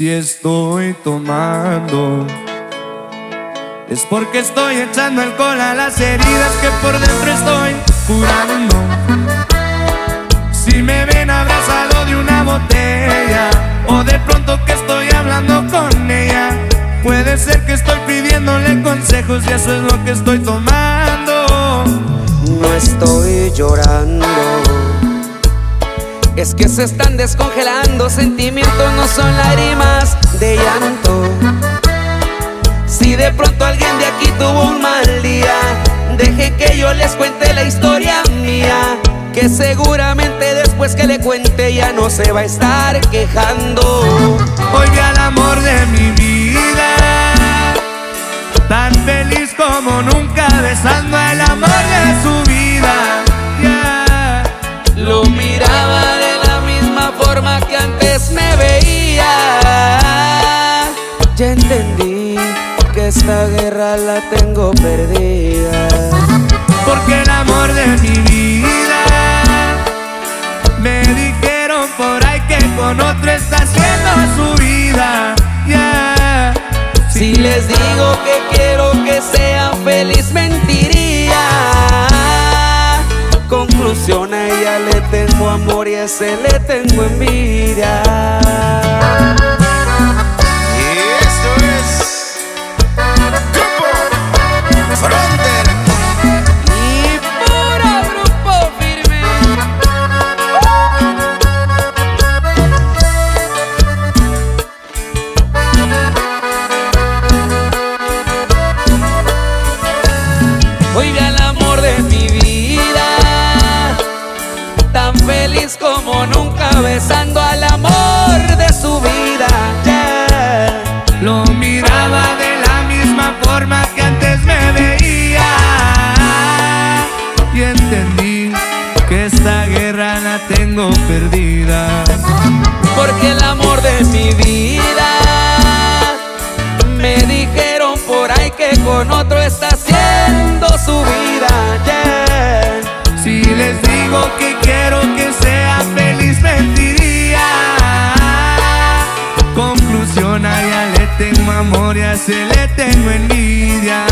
Si estoy tomando es porque estoy echando alcohol a las heridas que por dentro estoy curando. Si me ven abrazado de una botella o de pronto que estoy hablando con ella, puede ser que estoy pidiéndole consejos y eso es lo que estoy tomando. No estoy llorando, es que se están descongelando sentimientos, no son lágrimas de llanto. Si de pronto alguien de aquí tuvo un mal día, deje que yo les cuente la historia mía, que seguramente después que le cuente ya no se va a estar quejando. Hoy vi al amor de mi vida, tan feliz como nunca, besando al amor de su vida. Yeah. Lo miraba de la misma forma que antes me veía. Ya entendí que esta guerra la tengo perdida, porque el amor de mi vida, me dijeron por ahí que con otro está haciendo su vida. Yeah. Si les digo que quiero que sea feliz, mentiría. Conclusión, a ella le tengo amor y a ese le tengo envidia. Y esto es Grupo Fronter. Como nunca, besando al amor de su vida. Yeah. Lo miraba de la misma forma que antes me veía, y entendí que esta guerra la tengo perdida, porque el amor de mi vida, me dijeron por ahí que con otro está haciendo su vida. Yeah. Si les digo que quiero que sea feliz, mentiría. Conclusión, a ella le tengo amor y a ese le tengo envidia.